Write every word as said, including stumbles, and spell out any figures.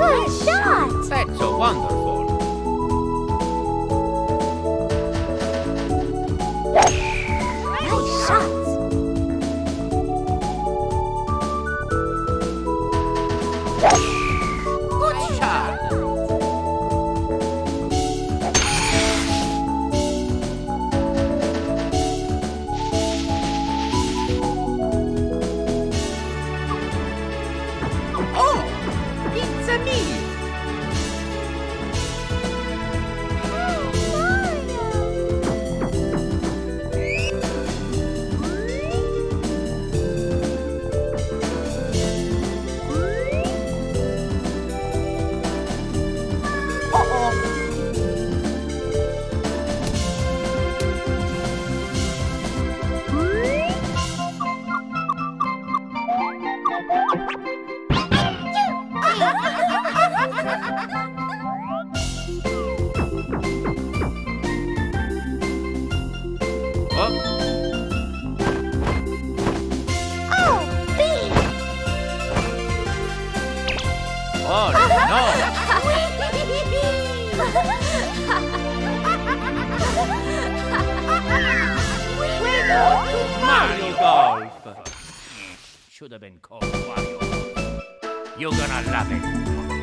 Good shot! That's so wonderful. Nice shot! Good shot! Oh! It's a me! Mario! Uh-oh! Oh, no! Mario Golf! Should have been called Mario Golf. You're gonna love it.